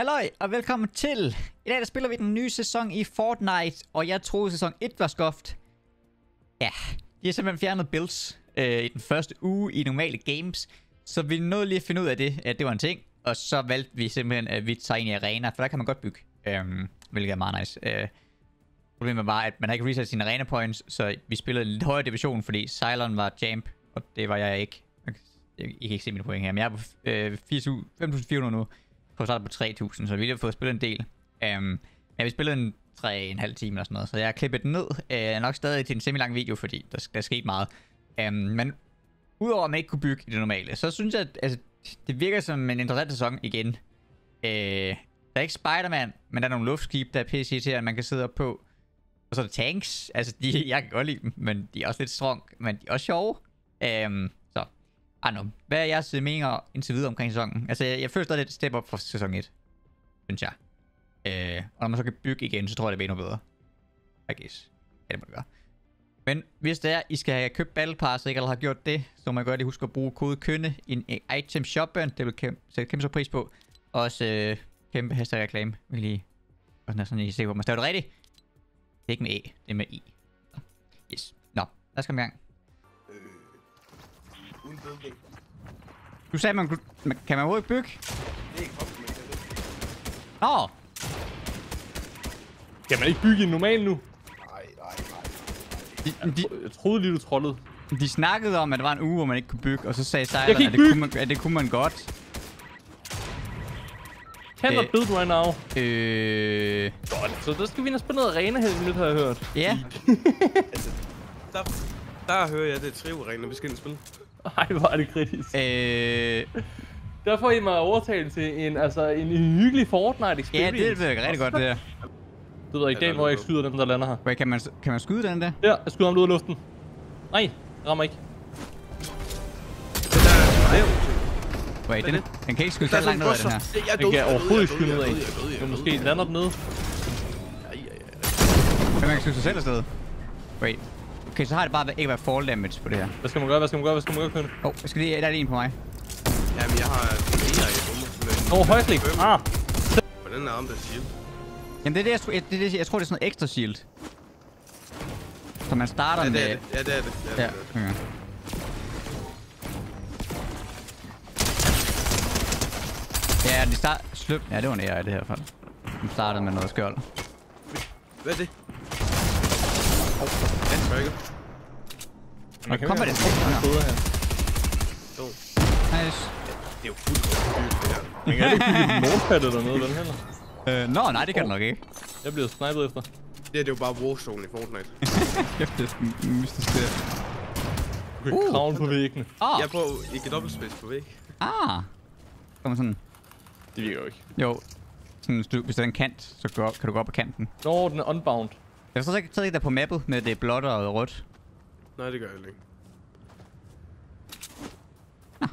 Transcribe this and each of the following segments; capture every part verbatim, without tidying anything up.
Halløj og velkommen til. I dag der spiller vi den nye sæson i Fortnite, og jeg troede sæson et var skuffet. Ja, de har simpelthen fjernet builds øh, i den første uge i normale games, så vi nåede lige at finde ud af det, at det var en ting. Og så valgte vi simpelthen, at vi tager ind i arena, for der kan man godt bygge, øhm, hvilket er meget nice. Øh, problemet var, at man ikke reset sine arena points, så vi spillede en lidt højere division, fordi Cylon var champ, og det var jeg ikke. Jeg kan ikke se mine point her, men jeg er på øh, fem tusind fire hundrede nu. På starten på tre tusind, så vi har fået spillet en del. Um, ja, vi spillede en tre og en halv time eller sådan noget, så jeg har klippet den ned. Uh, nok stadig til en semi-lang video, fordi der, der skete meget. Um, men udover at man ikke kunne bygge i det normale, så synes jeg, at altså, det virker som en interessant sæson igen. Uh, der er ikke Spider-Man, men der er nogle luftskib, der er P C til, at man kan sidde op på. Og så er der tanks. Altså, de, jeg kan godt lide dem, men de er også lidt strong, men de er også sjove. Um, Ah, no. Hvad er jeres meninger indtil videre omkring sæsonen? Altså, jeg, jeg føler stadig et step op fra sæson et, synes jeg. Øh, og når man så kan bygge igen, så tror jeg, det bliver endnu bedre. I guess. Ja, det må det gøre. Men hvis det er, I skal have købt Battle Pass, og ikke allerede har gjort det, så må I godt lige huske at bruge kode KØNDE i en item shopband. Det vil kæmpe, sætte kæmpe så pris på. Også øh, kæmpe hashtag reklame. Vi kan lige... Og sådan, sådan I se, hvor man staver det rigtigt. Det er ikke med A, det er med I. Så. Yes. Nå, lad os komme i gang. Du sagde, man kunne... Kan man overhovedet bygge? Nå! Kan man ikke bygge en normal nu? Nej, nej, nej. De, jeg troede lige, du trollede. De snakkede om, at der var en uge, hvor man ikke kunne bygge, og så sagde Cylon, at, at, at det kunne man godt. Cannot øh, build right now. Øh... Godt, så der skal vi ind og spille noget arena her i minut, har jeg hørt. Ja. altså, der, der hører jeg, det er triv-arena, vi skal ind og spille. Ej, hvor er det kritisk. Øh... Der får I mig overtalt til en, altså, en hyggelig Fortnite-experience. Ja, det virker rigtig godt, det der. Det ved jeg ikke, ja, hvor jeg ikke skyder dem, der lander her. Wait, kan man, kan man skyde den der? Ja, jeg skyder ham ud af luften. Nej, rammer ikke. Den der... Wait, den, den, den kan ikke skyde så langt ned af, den her. Den kan overhovedet ikke skyde ned af. Men måske lander den nede. Kan man ikke skyde sig selv afsted? Wait. Okay, så har det bare ikke været fall damage på det her. Hvad skal man gøre? Hvad skal man gøre? Hvad skal man gøre, Kønne? Åh, oh, jeg skal lige... Der er en på mig. Jamen, jeg har... Åh, oh, højslik! Ah! Hvordan er armen der shield? Jamen, det er det, jeg, det, er det, jeg tror, det er sådan noget ekstra shield. Så man starter ja, med... Det. Ja, det er det. Ja, det er det. Ja, okay. Ja, de starter... Sløb... Ja, det var en ære i det her fald. De startede med noget skjold. Hvad er det? Kom på den. Nice. Det er jo fuldstændig. Man kan ikke bygge en morpad eller noget, den heller. Øh, nå, nej, det kan den nok ikke. Jeg bliver snipet efter. Det her, det er jo bare Warzone i Fortnite. Kæft, det er mystisk der. Du kan kravle på væggene. Jeg er på ikke dobbeltspids på væg. Ah. Kommer sådan. Det virker jo ikke. Jo. Sådan, hvis der er en kant, så kan du gå op på kanten. Nå, den er unbound. Jeg forstår ikke, at der på mappet med det blåt og rødt. Nej, det gør jeg ikke. Ah.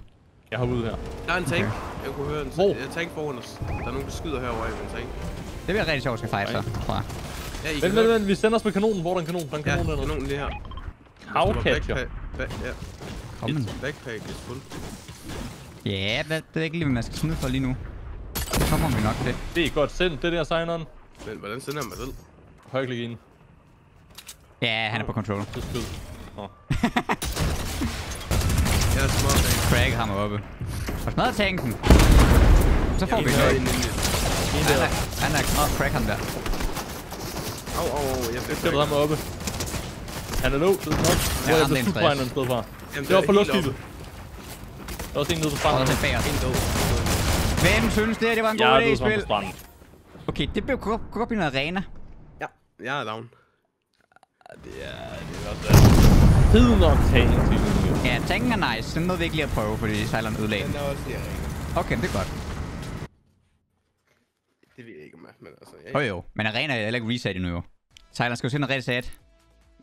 Jeg hopper ud her. Der er en tank. Okay. Jeg kunne høre en oh. tank foran os. Der er nogen, der skyder herovre i min tank. Det bliver rigtig sjovt, at fight, så, tror jeg. Ja, vent, vent, vent. Vi sender os på kanonen. Hvor er den kanon? Den kanon, ja, der kanonen lige her. Havcatcher. Ja. Kom med. Backpack er fuld. Ja, det er ikke lige, hvad man skal smide for lige nu. Så kommer vi nok til det. Det er godt sendt, det der, signeren. Men hvordan sender man det? Højklik ind. Ja, han er på control. Det er skød. Åh. Jeg er små tanken. Crack ham oppe. Og smadrer tanken. Så får vi noget. Han er... Åh, crack ham der. Au, au, au. Jeg flytter ham oppe. Han er low. Det er nok. Hvor er det superregnet en sted fra? Det var på luftskibet. Der er også en nede på stranden. Hvem synes det her? Det var en god idé i spil. Okay, det blev godt i en arena. Jeg er down. Det er... Det er også... Hed nok tanken til det. Ja, tanken er nice. Den nåede vi ikke lige at prøve, fordi Cylon ødelagde. Den er også lige arena. Okay, det er godt. Det ved jeg ikke, men altså... Jeg... Oh, jo, men arena er heller ikke reset endnu, jo. Cylon skal jo sende en reset.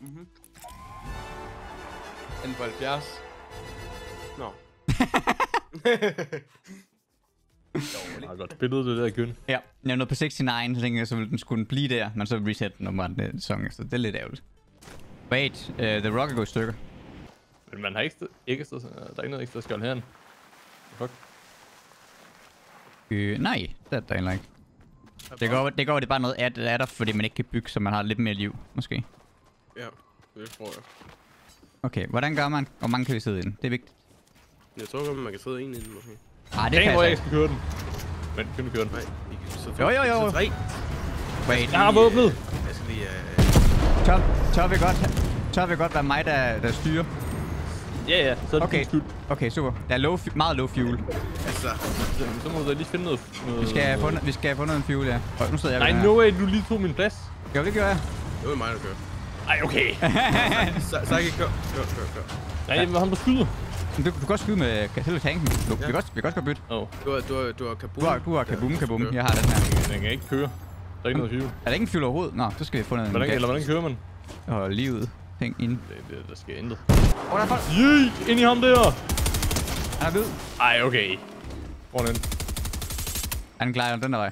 Mhm. Den på halvfjerds. Nå. Det var godt spillet, det der igen. Ja, jeg nåede på seksogtres, så tænkte jeg, så ville den skulle blive der, men så reset den om den sæson, så det er lidt ærgerligt. Wait, uh, the rocket går i stykker. Men man har ikke, ikke der er ikke noget ekstra skjold herinde. Fuck. Øh, nej, det er der ikke. Det går, det går det er bare noget af det er der, fordi man ikke kan bygge, så man har lidt mere liv, måske. Ja, det tror jeg. Okay, hvordan gør man? Hvor mange kan vi sidde inden? Det er vigtigt. Jeg tror godt, man kan sidde en inden, måske. Ah, det kan jeg, jeg ikke. Skal køre den. Men kan vi køre den? Nej, vi kan sidde tre. Jo, jo, jo. Wait, jeg har våbnet. Jeg skal lige... Uh... Tør, tør, vi godt, tør vi godt være mig, der, der styrer? Ja, yeah, ja, yeah. Så er det okay. Okay, super. Der er low, meget low fuel. Altså, så må jeg lige finde noget... noget vi, skal noget. Få, vi skal få noget fuel, ja. Og nu sidder jeg... Nej, no way, du lige tog min plads. Jo, det gør jeg. Det var mig, der kører. Ej, okay. Så jeg kan køre, kør, kør, kør. Nej, det var ham, der skyder. Du, du kan godt skyde med hele tanken. Du, ja. Vi kan også, vi kan også bytte. Oh. Du har du har du har kaboom. Du har, du har kaboom, ja, kaboom. Jeg har den her. Den kan ikke køre. Der er ikke noget fuel. Er der ikke en fuel overhovedet? Nå, så skal vi få noget. Hvordan, eller hvordan kører man? Åh, lige ud. Hæng ind. Det, det, der sker intet. Åh, oh, der er folk. Yeet! Ind i ham der! Han er død. Ej, okay. Hvor den? Han glejer om den der vej.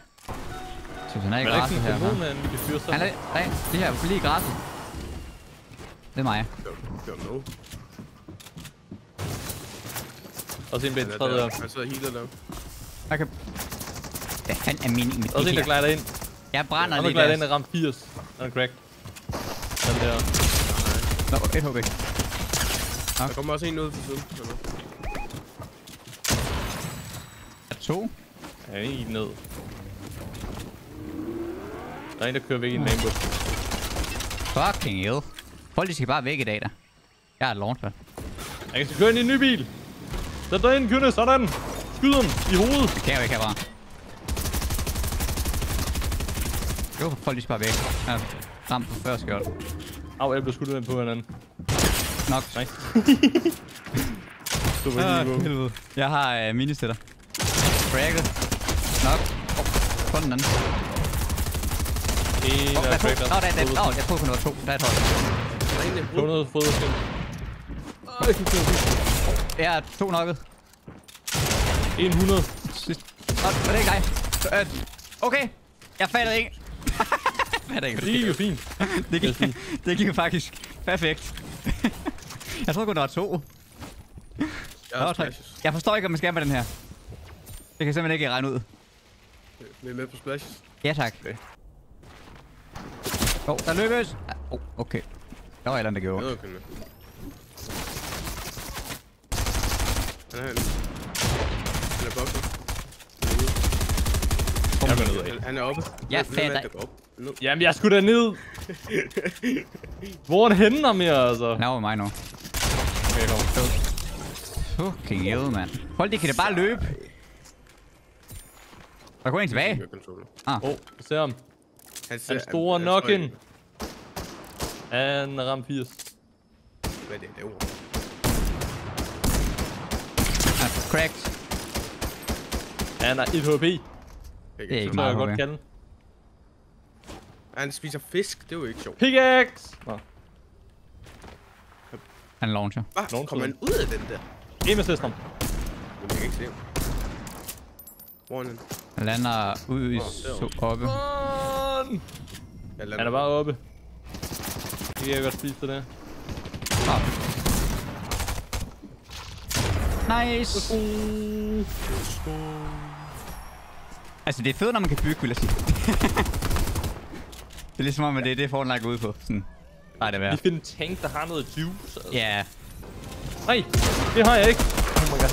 Så han er i græsset her. Man er ikke sådan en han er nej, det her er lige i græsset. Det er mig. Kør den nu. Også en bent træder. Han sidder helt og lav. Jeg kan... Hvad fanden er meningen med det her? Også en, der glider ind. Jeg brænder lige der. Han glider ind og rammer firs. Han er cracked. Den der. Nå, et H P. Der kommer også en ud til siden. Er to? Ja, en ned. Der er en, der kører væk i en lambo. Fucking hell. Folk, de skal bare væk i dag, der. Jeg har et launchpad. Jeg kan køre ind i en ny bil. Sæt dig ind, kønne, sådan! Skyd ham i hovedet! Det kan jeg jo ikke, jeg bare. Jo, folk lige sparer væk. Jeg har ramt på første skjold. Au, jeg blev skudt ind på hinanden. Nok. Nej. Super. Jeg har øh, ministætter. Fragget. Nok. På den anden. En af fragterne. Nå, der er et. Nå, jeg prøvede kun noget to. Der er et hold. Der er en frødeskæld. Ja, to nokket. hundrede. Sidst. Nå, var det ikke dig? Okay, jeg fattede ikke. Jeg fattede ikke, det gik jo fint. Det gik, det gik jo faktisk perfekt. Jeg troede kun, der var to. Jeg, jeg forstår ikke, om man skal med den her. Det kan jeg simpelthen ikke regne ud. Vi er med på splashes. Ja, tak. Åh, okay. Oh, der løbes. Åh, oh, okay. Der var et eller andet, der gjorde. Det var okay. Han er henne. Han er bokset. Han er ude. Han er oppe. Jeg fatter. Jamen, jeg skulle da ned. Hvor er han henne, mere, altså? Han er over mig nu. Okay, jeg kommer. Fucking hell, mand. Folk, de kan da bare løbe. Der går en tilbage. Åh, ah. Oh, jeg ser ham. Han er store knock-in. Han rammer firs. Hvad er det? Det er ord. Cracked. Han er et H P. Det er ikke meget H P. Godt han spiser fisk, det er jo ikke sjovt. Pickaxe! Nå. Han launcher. Hvad? Kommer han ud af den der? En med søsteren. Jeg kan ikke se ham. Hvor er han? Han lander ude i så oppe. Han er bare oppe. Det kan jeg godt spise det der. Ah. Nice. Uh. Altså det er fedt, når man kan bygge, vil jeg sige. Det er ligesom om, at det er det Fortnite går ud på. Sådan. Nej, det er værd. Vi finder en tank, der har noget juice. Ja. Altså. Yeah. Nej, det har jeg ikke. Oh my god,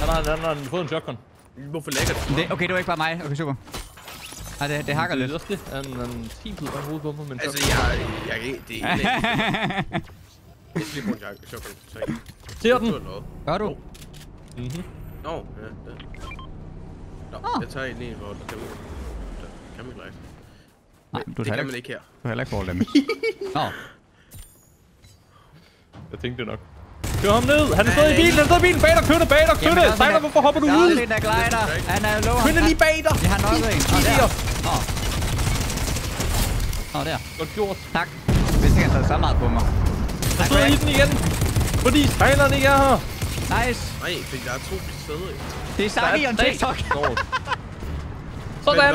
han har Han har fået en shotgun. Hvorfor lækker det? Okay, det var ikke bare mig. Okay, super. Nej, det, det hakker lidt. Det er en tippet af hovedet på mig, men... Altså, jeg... jeg kan ikke... Det er ikke... Jeg skal lige bruge en shotgun. Ser den? Gør du? Mhm. Nå, ja, der. Nå, jeg tager en lige, hvor der kan man ikke. Nej, du tager man ikke her. Du har heller ikke forholdet. Nå. Jeg tænkte det nok. Kør ham ned! Han er stadig i bilen! Han er stadig i bilen! Bag dig! Kød dig! Bag dig! Kød dig! Sejler, hvorfor hopper du ud? Der er en glider! Han er low! Kød dig lige bag dig! Jeg har nokket en. Nå, der. Nå, der. Godt gjort. Tak. Hvis ikke han tager så meget på mig. Jeg sidder i den igen, fordi spejlerne ikke er her. Nice. Nej, fordi der er to sæder i. Det er Saki og TikTok. Sådan.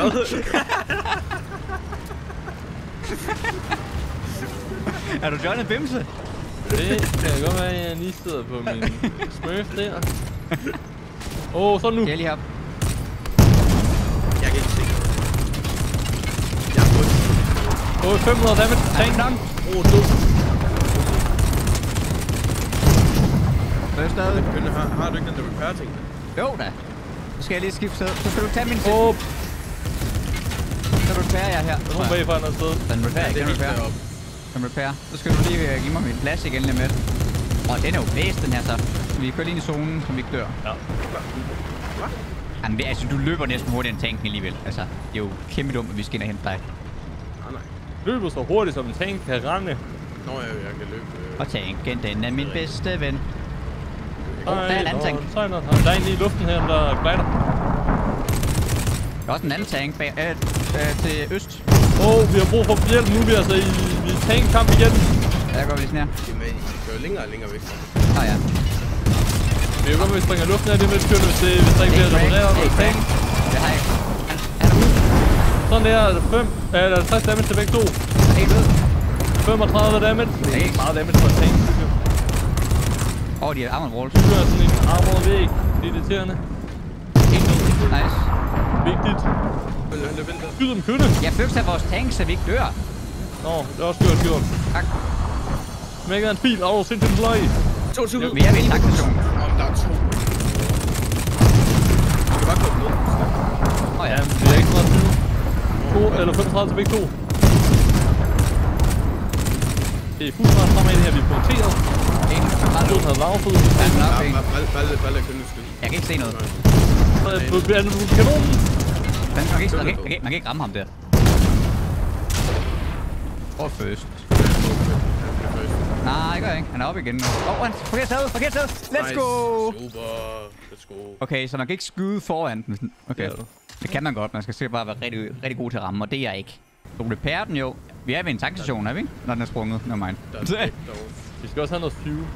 Er du Johnny Vimse? Det kan godt være, at jeg lige sidder på min smurf der. Åh, oh, sådan nu. Jeg lige her. Jeg Åh, fem hundrede damage. Tag en gang. Åh, død. Der er stadig. Har, har du ikke den der repair-ting? Jo da. Nu skal jeg lige skifte sted. Så skal du tage min ting. Åh. Så repairer jeg her. Jeg tror bagfra er noget sted. Den repairer ikke. Den repairer. Den repairer. Så skal du lige give mig mit plads igen lidt med. Åh, den er jo blæst, den her så. Vi kører lige ind i zonen, så vi ikke dør. Ja. Jamen, altså, du løber næsten hurtigere end tanken alligevel. Altså, det er jo kæmpe dumt, at vi skal ind og hente dig. Nej, nej. Løber så hurtigt, som en tank kan rende. Nå, jeg, jeg kan løbe. Øh... Og tanken, den er min bedste ven. Åh, oh, der er en anden tank. Der er en lige i luften her, der glider. Der er også en anden tank bag, øh, øh, til øst. Åh, oh, vi har brug for hjælp nu. Vi er altså i, i tankkamp igen. Ja, der går vi lige sådan her. Jamen, vi kører længere og længere væk. Ah, ja. Det er jo godt, hvis vi springer luften af det, hvis der ikke bliver repareret med tank. Det har jeg ikke. Sådan der er der halvtreds damage til begge to. Helt ud. femogtredive damage. Det er ikke meget damage for en tank. Åh, de er armored walls. De kører sådan en armored væg. Det er irriterende. Helt ud. Nice. Vigtigt. Skyd dem kønne. Jeg følte sig af vores tank, så vi ikke dør. Nå, det er også gjort gjort. Tak. Smækkede en bil over sindssygt en løg. toogtyve. Det er mere ved en taktation. Der er to. Vi kan bare komme ned. Åh ja, men det er ikke noget tid. to eller femogtredive til begge to. Det er fuldt meget fremad her, vi er punkteret. Køden havde lavfød. Jeg kan ikke se noget. Kanonen! Man kan ikke ramme ham der. Og først. Nej, det gør jeg ikke. Han er oppe igen nu. Åh, han forkert taget, forkert taget. Let's go! Super. Let's go. Okay, så man kan ikke skyde foran den. Okay. Det kan man godt. Man skal sikkert bare være rigtig, rigtig god til at ramme, og det er jeg ikke. Du repairer den jo. Vi er ved en tankstation, er vi ikke? Når den er sprunget. Nå, mine. Vi skal også have noget flyve.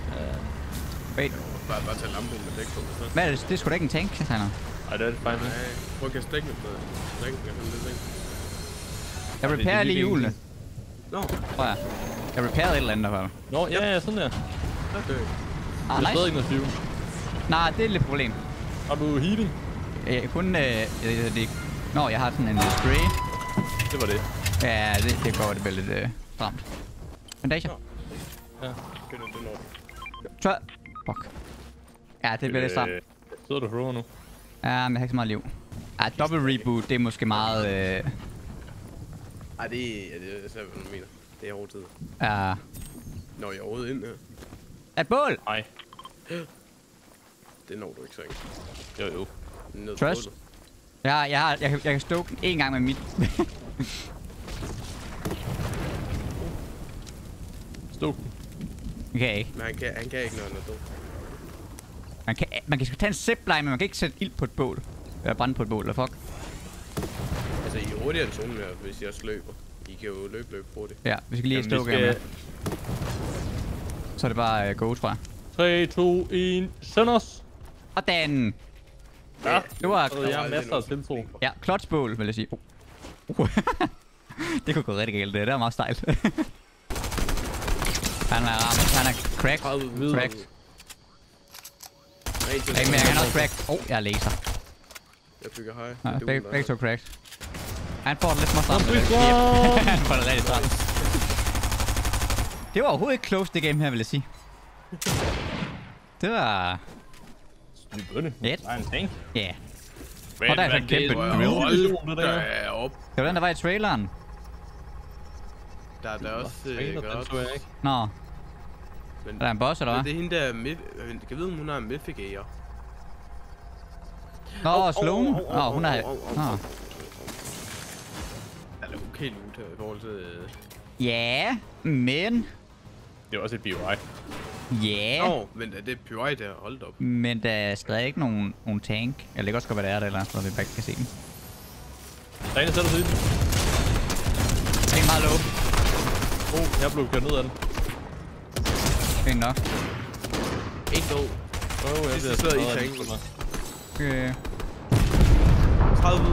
Wait. Bare tage lampen med dæk på. Hvad er det? Det er sgu da ikke en tank, jeg tegner. Nej, det er det faktisk. Nej, prøv at stikke med det. Jeg repairer lige hjulene. Nå. Prøv at. Jeg reparerede et eller andet derfra. Nå, ja, ja, sådan der. Okay. Ah, nice. Jeg er stadig noget tyve. Nej, det er lidt problem. Har du healing? Øh, kun, øh, øh, det... Nå, jeg har sådan en spray. Det var det. Ja, det, det går det bare lidt, øh, stramt. Bandage. Ja. Tør. Fuck. Ja, det bliver øh, lidt stramt. Sidder du for nu? Ja, men jeg har ikke så meget liv. Ja, dobbelt reboot, det er måske meget, øh... Ej, ja, det er... det er slet, hvad du mener. Det er overtid. Ja. Når jeg er overhovedet ind her. Er bål? Nej. Det når du ikke så ikke. Jo jo. Ned på bålet. Ja, jeg har, jeg, jeg kan stoke den en gang med mit. Stoke den. Okay. Men han kan, han kan ikke, når han er død. Man kan, man kan sgu tage en zipline, men man kan ikke sætte ild på et bål. Eller brænde på et bål, eller fuck. Altså, I er hurtigere end zonen her, hvis jeg også løber. I kan jo løbe, løbe hurtigt. Ja, vi skal lige stokke her med. Så er det bare uh, go, tror jeg. tre, to, en, send os! Og den! Ja, det var... Så jeg har masser af tiltro. Ja, klodsbål, vil jeg sige. Oh. Det kunne gå rigtig galt, det her. Det var meget stejlt. Han er ramt. Han er cracked. Cracked. Ikke mere, han er også cracked. Åh, oh, jeg er laser. Jeg bygger høj. Ja, begge, begge to cracked. Han får det lidt meget stramt. Han får det rigtig stramt. Det var overhovedet ikke close, det game her, vil jeg sige. Det var... Snydt bønne. Ja. Det var en tank. Ja. Og der er en kæmpe drill. Hvordan der var i traileren? Der er der også... Nå. Er der en boss, eller hvad? Det er hende der... Jeg kan vide, om hun har en mythic-ager. Nå, Sloan? Nå, hun er... Okay loot her i forhold til... Ja, men... Det er også et P U I. Ja. Yeah. Nå, men det er P U I der, holdt op. Men der er stadig ikke nogen, nogen tank. Jeg lægger også godt, hvad der er der eller andet, når vi bare kan se den. Der er en, der sætter sig i den. Der er en meget low. Oh, jeg blev kørt ned af den. Fint nok. Ikke low. Åh, jeg sidder i tanken. Okay. tredive ud.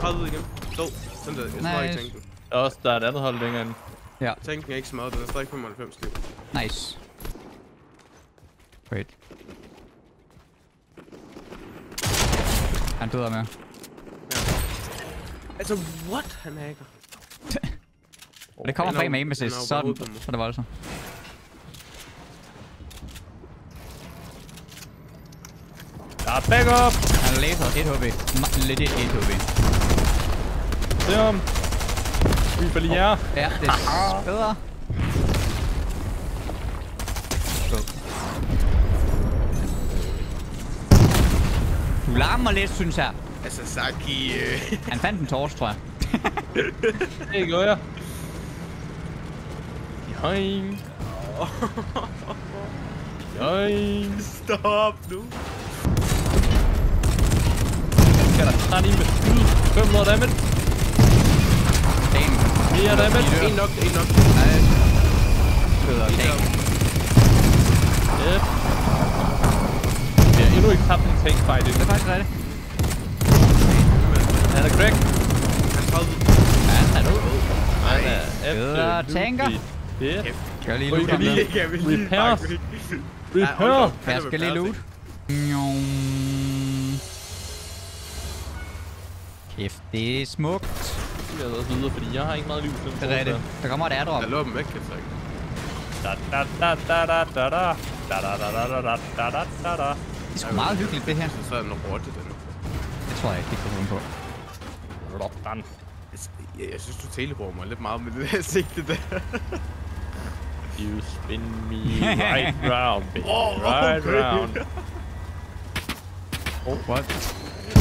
tredive ud igen. Low. Sådan der, jeg nice. Tror ikke tanken. Også, der er et andet hold længere end. Ja. Tanken er ikke så meget, den er stadig femoghalvfems liv. Nice. Wait. Han døder med. Ja. Altså, what? Han hacker. Og det kommer fra en med en sidst, så er det voldsomt. Der er backup! Han laser et H P. Legit et H P. Se om! Vi får lige jer. Ja, det er bedre. Du larmer lidt, synes jeg. Altså, Saki... Han fandt en torch, tror jeg. Det gør jeg. Joink. Joink. Stop nu. Kan der træt i med skud. fem hundrede damage. Damn. fire damage. En nok, en nok. Nej. Køder. Damn. Yep. Vi har endnu ikke tabt en tankfight. Det er faktisk rigtigt. Han er crack. Han er crack. Han er ud. Han er efter tanker. Yeah. Gør lige loot. Repairs. Repairs. Jeg skal lige loot. Kæft, det er smukt. Jeg har været videre, fordi jeg har ikke meget liv. Det er rigtigt. Der kommer et airdrop. Jeg lukker dem væk, kæft. Det er sgu meget hyggeligt, det her. Så er den rotte, den. Det tror jeg ikke, det kan komme på. Rotten. Jeg synes, du teleporter mig lidt meget med det der sigte der. You spin me right round, baby. Oh, right okay. Round. Oh, what?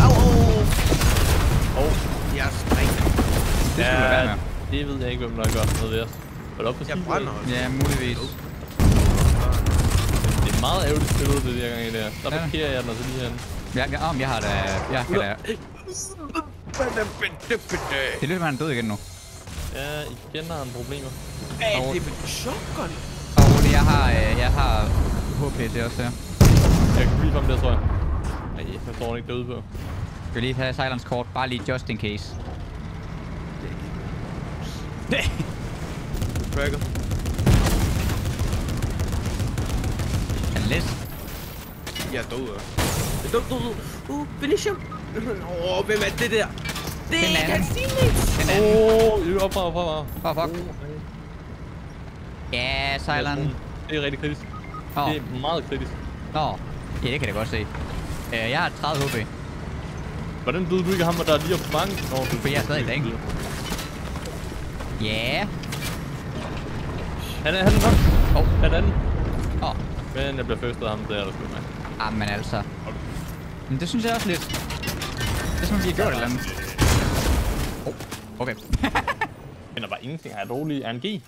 Au, oh. Oh. Jeg springer. Det skulle ja, være med. Det ved jeg ikke, hvem der har gjort noget ved os. Hold op på jeg brænder også. Ja, muligvis. Det er meget ærgerligt spillet, det der gang i det her. Der parkerer jeg den altså lige herinde. Ja, ja, om jeg har da... Jeg kan da... Det lyder, at han er død igen nu. Ja, igen har han problemer. Hey, det er med shotgun. Og jeg har, jeg har H P, det er også her. Jeg kan gribe om det, tror jeg. Ej, jeg tror han ikke døde på. Skal lige have Cylons kort, bare lige just in case. Nej. Cracker. Han læst. Jeg er død. Jeg er død, død, død. Uh, finish him. Åh, oh, hvem er det der? Det er ikke hans teammate! Åh, øj, op, op, op, op. Fuck. Ja, Cylon. Det er rigtig kritisk. Oh. Det er meget kritisk. Nå, oh. Ja, det kan jeg godt se. Uh, jeg har tredive H P. Hvordan ved du ikke ham, der er lige op på mange? Nå, du, for jeg er stadig længe. Ja. Yeah. Han er den nok. Åh, oh. Han er den. Åh. Oh. Men jeg bliver førstet af ham, der er der sgu mig. Ah, men altså. Okay. Men det synes jeg også lidt. Det er som om, de har gjort et eller andet. Oh, okay. Finder bare ingenting. Har jeg dårlig R N G?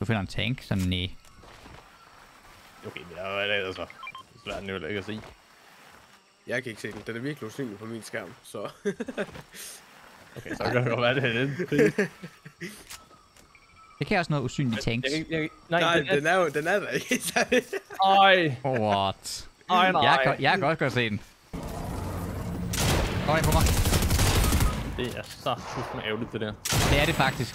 Du finder en tank, sådan næh. Okay, men der er det altså. Det er den jo ikke at se. Jeg kan ikke se den. Den er virkelig usynlig på min skærm, så... okay, så kan det godt være, det er den. Det kan også noget usynlige tanks. Jeg, jeg, jeg, nej, nej den, er... den er jo... Den er der ikke. Ej. What? Ej, nej. Jeg kan, jeg kan også godt se den. Kom ind på mig. Det er så fucking ærgerligt, det der. Det er det faktisk.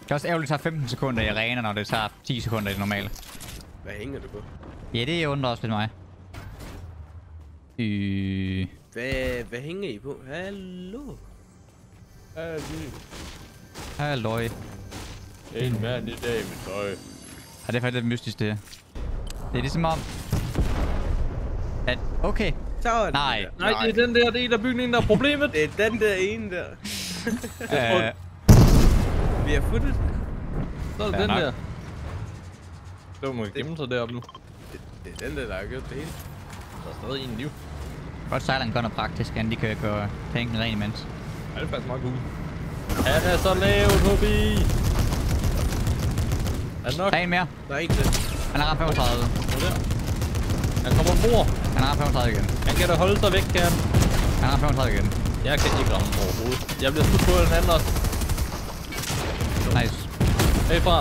Det er også ærgerligt, at det tager femten sekunder i arena, når det tager ti sekunder i det normale. Hvad hænger du på? Ja, det undrer også lidt mig. Øh... Hvad, hvad hænger I på? Hallo? Hallo. Halløj. En mand i dag med tøj. Ja, det er faktisk lidt mystisk, det her. Det er ligesom om... At... Okay. Nej. Nej. Nej, det er den der, det er en af bygningen, der er problemet. Det er den der ene der. Jeg tror, vi har footet. Så er det den der. Det må gemme sig deroppe nu. Det, det er den der, der har gjort det hele. Der er stadig en liv. Godt Cylon gør noget praktisk, han de kan gøre tanken ren imens. Ja, det er faktisk meget cool. Han er så lavt, Hobi! Er det nok? Der er en mere. Der er en til. Han har ramt femogtredive. Hvor der? Han kommer ombord. Han har femogtredive igen. Han kan da holde sig væk, kan han? Han har femogtredive igen. Jeg kan ikke ramme overhovedet. Jeg bliver skudt på den anden også. Nice. Herfra.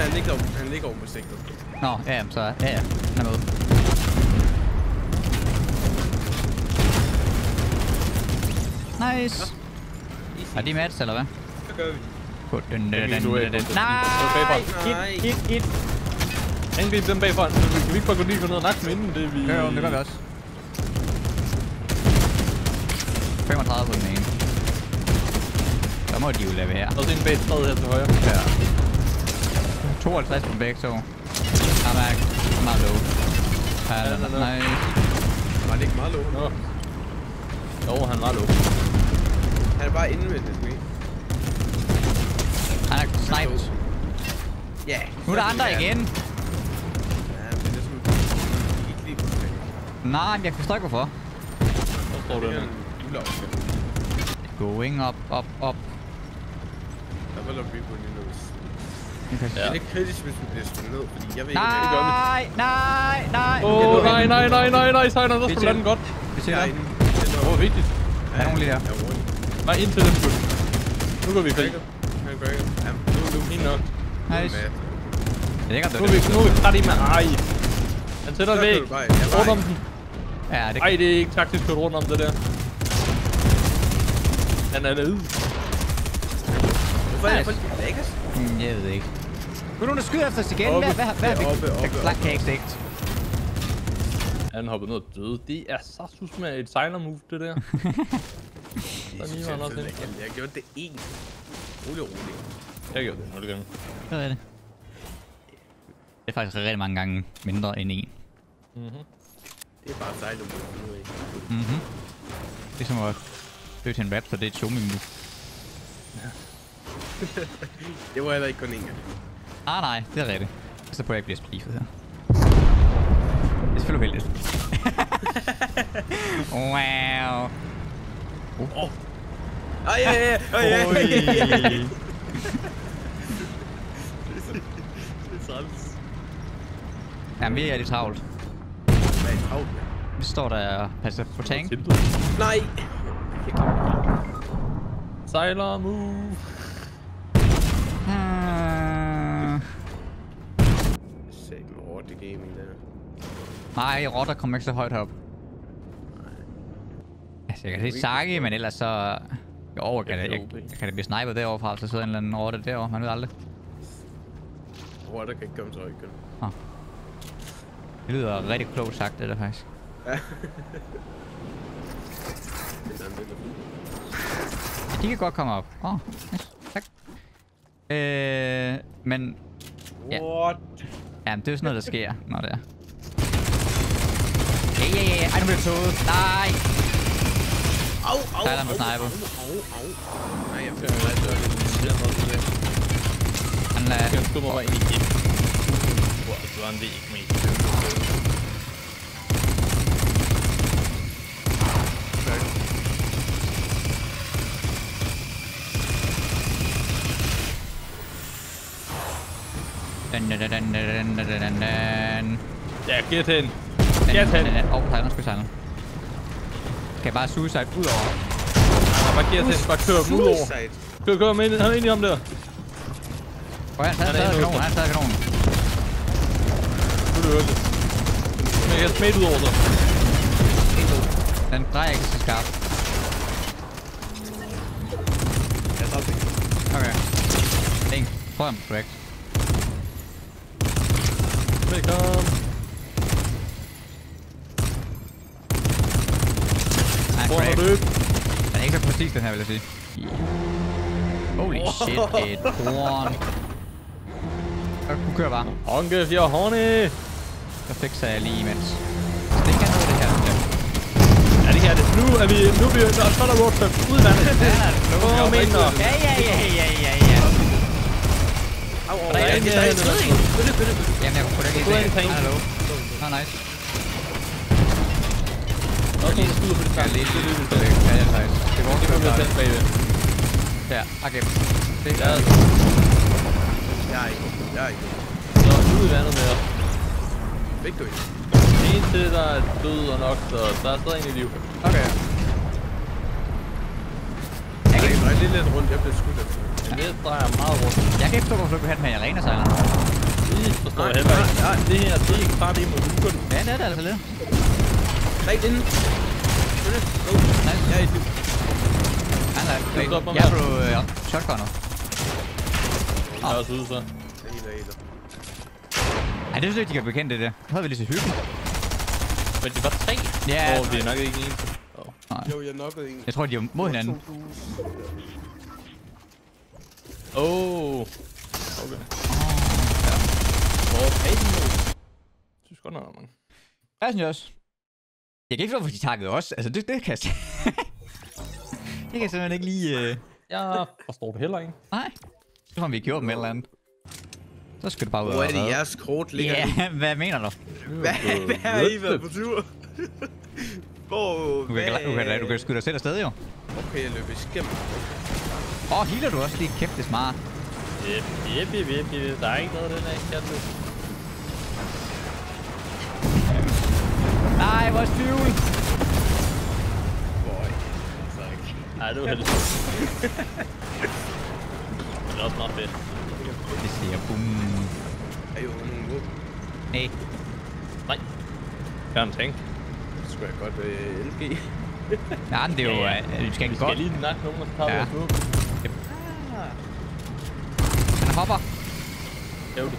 Han ligger over, han ligger over på sigtet. Nå, ja, så ja, ja. Han er med. Nice. Ja. Er de match, eller hvad? Så gør vi. Godt, den, den, den, den, den, den. Nej! Hit, hit, hit. Angrib dem bagfra, så vi kan ikke bare gå lige på noget og nakke dem inden det vi... Ja, jo, det gør vi også. femogtredive på den ene. Der må de jo lade være. Der er en bag træet her til højre. Ja. tooghalvtreds på begge to. Han er meget low. Han er nice. Var det ikke meget low? Nå. Jo, han var low. Han er bare indvendt, det skal. Han er snipet. Ja. Yeah, nu er der andre igen. Ja, men det er sådan, ikke lige perfekt. Nej, men jeg forstår ikke hvorfor. Hvor står du? Going up, up, up. Jeg vil lade blive på en lille løs. Det er lidt kritisk, hvis du bliver spillet ned, fordi jeg vil ikke, hvad jeg gør med. Nej, nej, nej. Åh, nej, nej, nej, nej, nej, Cylon, der skulle lade den godt. Vi ser dig. Åh, vigtigt. Der er nogen lige der. Nej, ind til den skud. Nu går vi i fælde. Han gør ikke. Jamen, nu er du fint nok. Nice. Nu er vi præt i med. Ej. Han sætter en væg. Rundt om den. Ej, det er ikke taktisk kørt rundt om det der. Han er nede. Hvorfor er folk i Vegas? Jeg ved ikke. Nu er nogen, der skyder efter os igen. Hvad er det? Blank kan ikke stikke. Han hoppede ned og døde. Det er så sus med et Cylon-move, det der. Jeg gjorde det én. Rolig og rolig. Jeg gjorde det nul gange. Hvad er det? Det er faktisk rigtig mange gange mindre end én. Mhm. Det er bare Cylon-move nu, ikke? Mhm. Det er som at... Det er til en rap, så det er et showmove. Ja. Det var heller ikke kun en gang. Ah nej, det er rigtigt. Så prøver jeg ikke at blive spriffet her. Det er selvfølgelig uheldigt. Wow. Åh. Åh ja, ja, ja. Oj. Det er træls. Jamen vi er lidt travlt. Hvad er travlt? Vi står der og passer på tank. Nej. Sailor move. Hmm. Sæt med rotte gaming der. Nej, rotter kommer ikke så højt op. Nej. Altså jeg kan se Saki, men ellers så... Jo, kan det, jeg, jeg kan det blive snipet derovre fra, så sidder en eller anden rotte derovre, man ved aldrig. Rotter kan ikke komme så højt. Ah. Det lyder rigtig klogt sagt, det der faktisk. Ja. De kan godt komme op. Åh, oh, nice. Tak. Øh, men... Ja. What? Jamen, det er jo sådan noget, der sker, når det er. Ja, ja, ja. Ej, nu bliver jeg tåget. Nej! Au, au, au, au, au, au. Nej, jeg føler mig rigtig dødelig. Han lader... Jeg skummer mig ind i et. Du har en væg med et. Dan dan dan dan dan dan. Ja, get hen. Get hen. Åh, der er noget spesielt. Kan jeg bare suicide ud over? Bare get hen, bare kør dem ud over. Kør, kør ham ind i ham der. Åh, han tager kanonen, han tager kanonen. Nu er det hurtigt. Men jeg kan smide ud over dig. Den drejer ikke så skarpt. Jeg tager det. Okay. Ding. Prøv ham, correct. Velkommen. Hvor er det? Den er ikke så præcis den her, vil jeg sige. Holy shit, et horn. Du kører bare. Onkel, jeg er horny. Så fikser jeg lige imens. Så det kan noget, det her. Ja, det kan det. Nu er vi... Nu er vi jo... Så er der roadtrip. Udvandet. Åh, mener. Ja, ja, ja, ja, ja, ja. Au, au, der er en, der er en, der er en. Jamen jeg kunne få det ikke i dag. Hallo. Nå, nice. Nå, de skyder på det tank. Det er lidt stadig. Ja, det er nice. Det er vores køb, der er lidt bagved. Der, har gemt. Det er ikke. Jeg er ikke. Jeg er ikke. Nå, du er i vandet med os. Væk du ikke. En til, der er død og nok, så der er stadig en i liv. Okay. Jeg kan ikke... Nej, det er lidt rundt. Jeg bliver skudt af. Jeg ved, der er meget rundt. Jeg kan ikke stå på at flytte på hatten, men jeg regner sig. Forstår jeg heller ikke. Nej, det her, det er ikke bare det imod ugen. Ja, det er det altså lidt. Rigt inden. Jeg er i liv. Han er ikke. Jeg er blevet shotgunner. Jeg er også ude, så. Ej, det synes jeg ikke, de kan bekende det der. Så havde vi lige så hyggeligt. Men det var tre. Ja. Hvor vi er nok ikke en. Jo, jeg er nok ikke en. Jeg tror, de er mod hinanden. Oh. Okay. Ja. Jeg synes godt nok, der er mange. Ja, jeg synes også. Jeg kan ikke forstå, hvorfor de takkede os. Altså, det, det kan jeg det kan jeg simpelthen ikke lige... Uh... Jeg forstår det heller ikke. Nej. Det var, vi ikke gjorde med et eller andet. Så skal det bare ud. Hvor er det jeres kort ligger? Ja, hvad mener du? Hvad, hvad har I været på tur? Hvor... Du kan, du kan, du kan skyde dig selv afsted, jo. Okay, jeg løber i skæmmer. Åh, oh, healer du også lige? Kæft, det er smart. Jep, jep, jep, jep, jep. Der er ikke noget, den er ikke kærlighed. Nej, hvor stivl! Boy, tak. Ej, du er heldig. Men det er også meget fedt. Det siger boom. Er jo en god? Nej. Nej. Gør en ting. Det skulle jeg godt øh, L G. Nej, men det er jo... Ja, ja. Vi skal ikke godt. Vi skal lige nakke nogen, og så tager vi os ud. Yep. Ah. Han hopper. Hævlig.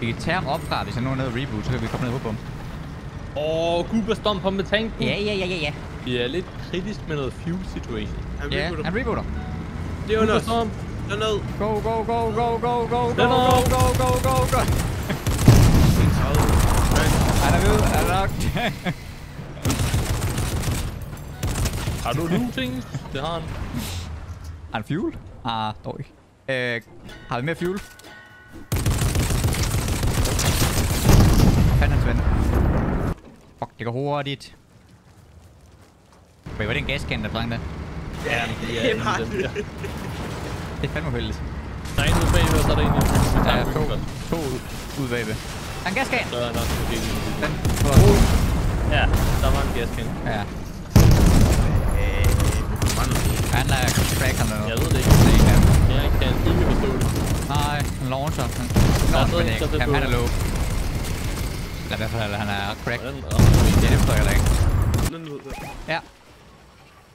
Vi kan tage ham opfra, hvis han nu er nede og reboot, så kan vi komme ned og hoppe på ham. Åh, oh, Gubberstump på med tanken. Ja, ja, ja, ja, ja. Vi er lidt kritisk med noget fuel situation. Han yeah, rebooter. Han rebooter. Det er jo noget. Gubberstump. Det er noget. Go, go, go, go, go, go, go, go, go, go, go, go. Han er ved, han er nok. Har du looting? Det har han. Har han fuel? Ah, dog ikke. Øh, har vi mere fuel? Fandt hans ven. Fuck, det går hurtigt. Wait, var det en gaskan, der sprang der? Ja, ja, det var det. Ja. Det er fandme heldigt. Der er en ude bagved, og så er der en ude. Der er to, to ude bagved. Der er en gaskan! Der er nok en den. Uh. Ja, der var en gaskan. Ja. Han er cracker med noget. Jeg ved det ikke. Det er ikke jeg kan ikke bestå det. Nej, han launcher. Han launcher det ikke. Han er low. Eller i hvert fald, han er crack. Det er det, forstår jeg da ikke. Ja.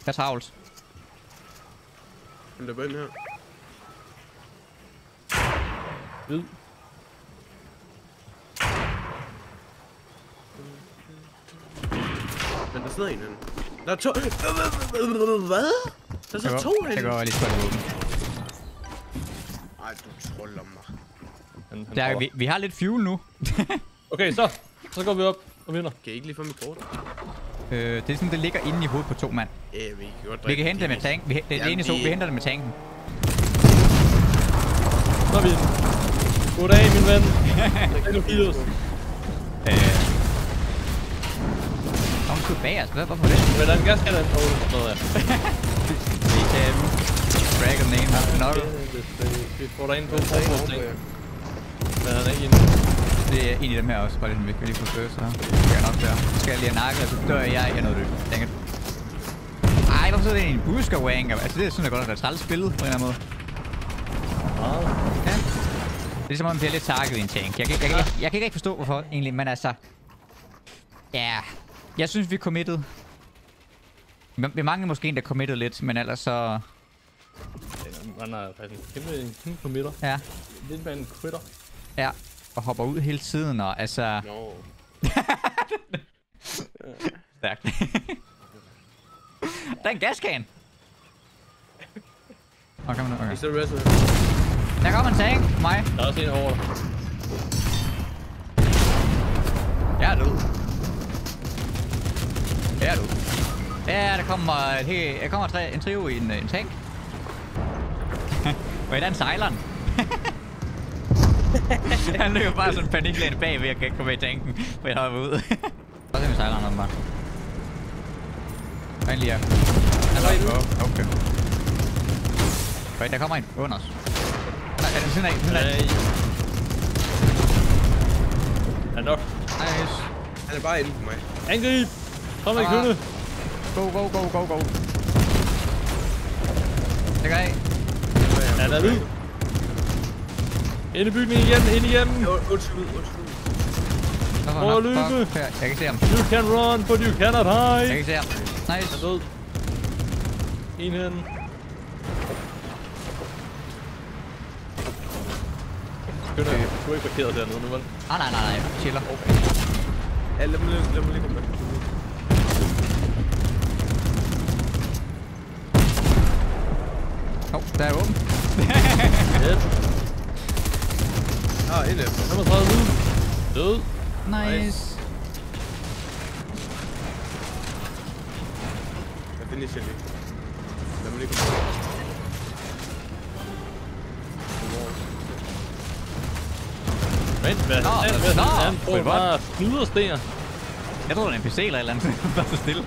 Jeg tager Havls. Han løber ind her. Hvid. Men der sidder en henne. Der er to... Hvad? Der er så to henne. Jeg går lige spørge dig åben. Ej, du troller mig. Han, han der, vi, vi har lidt fuel nu. Okay, så. Så går vi op og vinder. Kan I ikke lige få mit kort? Øh, det er sådan, det ligger inde i hovedet på to mand. Øh, vi kan godt drikke. Vi kan hente det med tanken. Vi, det er det ene så, vi henter det med tanken. Så er vi. Goddag, min ven. Det er Lukidos. Øh... Kom sgu bag os, hvad? Hvorfor det? Men der er en gas, kan der få det. Nå ja. Vi kan... Drag om den ene, har vi nokket. Vi får der en på forbrugning. Men han er ikke inde. Det er en i dem her også, bare lidt væk. Vi lige får spørgsmål her. Det kan jeg nok døre. Så skal jeg lige have nakket, og så dør jeg. Jeg er noget død. Tænker du? Ej, hvorfor sidder det en busker wanker? Altså det synes jeg godt, at der er træls spillet på en eller anden måde. Ja. Det er som om, man bliver lidt target i en tank. Jeg kan, jeg, jeg, jeg kan ikke forstå, hvorfor egentlig, men altså... Ja... Jeg synes, vi er committed. Vi mangler måske en, der committed lidt, men ellers så... Man er faktisk en kæmpe, en kæmpe committer. Ja. Lidt med en critter. Ja, og hopper ud hele tiden, og altså... No. Stærkt. Der er en gaskan! Okay, man nu, okay. Der kommer en tank, mig. Der er også en over dig. Jeg er død. Ja, du. Ja, der kommer, hey, der kommer tre, en trio i en, en tank. Og et andet Cylon. Han løber bare sådan paniklæne bag ved, at jeg kan ikke komme i tanken, for jeg hopper ud. Der er en Cylon, han bare. Der er en lige her. Oh, okay. Okay, der kommer en under os. Nej, er den siden af? Den af. Er det nok? Nice. Han er bare inde på mig. Angrib! Kom med kønne! Go, go, go, go, go! Jeg går af! Han er hvid! Ind i bygningen igen, ind igen! Undskyld, undskyld! Prøv at løbe! Jeg kan ikke se ham. You can run, but you cannot hide! Jeg kan ikke se ham. Nice! Han er død. En henne. Kønne, du er ikke parkeret dernede nu, vel? Nej, nej, nej, nej. Chiller. Okay. Ja, lad mig lige komme med. Der er åben. Yep. Ah, et løb. femogtredive nu. Død. Nice. nice. Jeg finisher lige. Lad mig lige komme. Vent, hvad? Nå, hvad? Nå, prøv at bare flyde og stiger. Jeg tror, det er en N P C eller et eller andet. Bare så stille.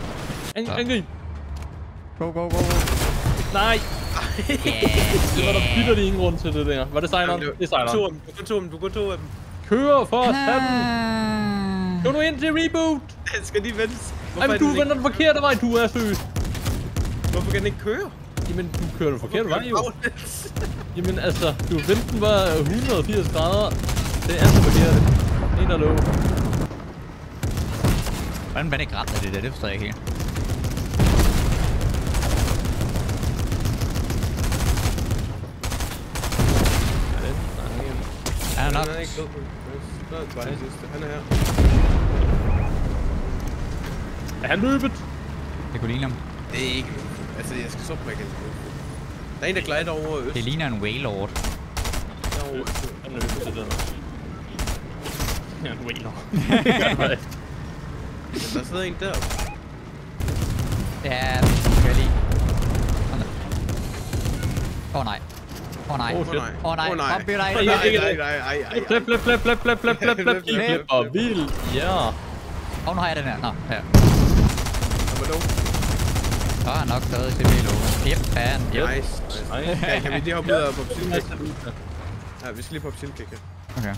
Angrib. Go, go, go, go. Nej. Yeah, yeah. Det var der bytterlig ingen grund til det der. Var det Cylon? Det er Cylon. Du går to af dem, du går to af dem. Kør for at tage dem. Gå nu ind til reboot. Den skal lige vendes. Ej, du vender den forkerte vej, du er søs. Hvorfor kan den ikke køre? Jamen, du kører den forkerte vej, jo. Jamen altså, du vendte den bare et hundrede og firs grader. Det er altså forkerte. En og lov. Hvordan man ikke ramte det der, det forstår jeg ikke helt. Han er nok. Han er her. Er han løbet? Det kunne ligne ham. Det er ikke. Altså, jeg skal så brække. Der er en, der glider over øst. Det ligner en Wailord. Han er løbet til det der. Ja, en Wailord. Der sidder en der. Ja, det kan jeg lide. Åh nej. Åh nej, åh nej, kom bygge dig ind. Flip, flip, flip, flip, flip, flip, flip, flip, flip, og vild, ja. Åh, nu har jeg den her, nå, her. Der er nok stadig til vi lå. Jep, fan, jep. Nice, nice. Kan vi lige hoppe ud og poppe silkække? Ja, vi skal lige poppe silkække. Okay.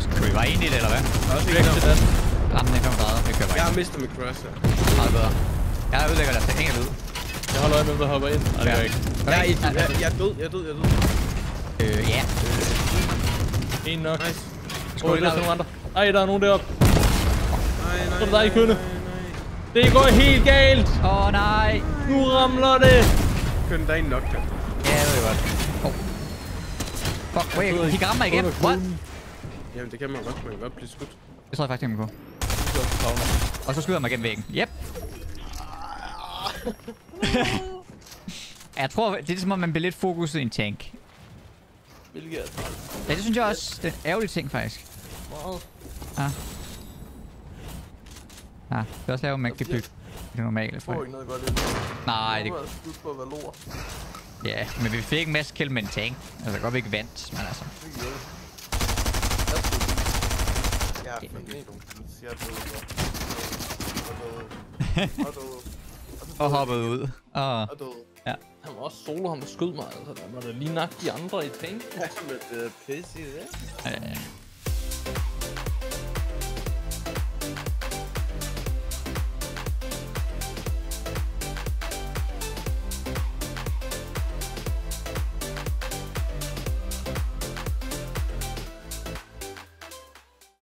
Skal vi bare ind i det, eller hvad? Rammen er femogtredive, vi kører bare ind. Jeg har mistet mit crush her. Meget bedre. Jeg ødelægger dig, så hænger det ud. Jeg holder øje med, der hopper ind. Nej, det gør jeg ikke. Nej, jeg er død, jeg er død, jeg er død. Øh, ja. En nok. Nice. Åh, oh, der er nogle andre. Ej, der er nogen deroppe. Nej, nej, nej, nej, kønne. Det går helt galt. Åh, oh, nej. Nu ramler det. Kønne, der er en nok, der. Ja, jeg ved godt. Oh. Fuck, wait, de rammer igen. What? Jamen, det kan man godt, man kan godt blive skudt. Det tror jeg faktisk, jeg kan gå. Og så skyder man gennem væggen. Yep. Jeg tror, det er som om man bliver lidt fokuset i en tank. Hvilket er træt. Ja, det synes jeg også. Det er en ærgerlig ting, faktisk. Wow. Ah. Ah, det er også lavet, man kan bygge det normale fra. Nej, det... Ja, men vi fik en masse kill med en tank. Altså, godt vi ikke vandt, men altså. Ja, men det er og hoppede ud. Og, og døde. Ja. Han var også solo, han var skød mig, altså. Der var da lige nok de andre i tanken. Ja, med det pisse i det. Ja.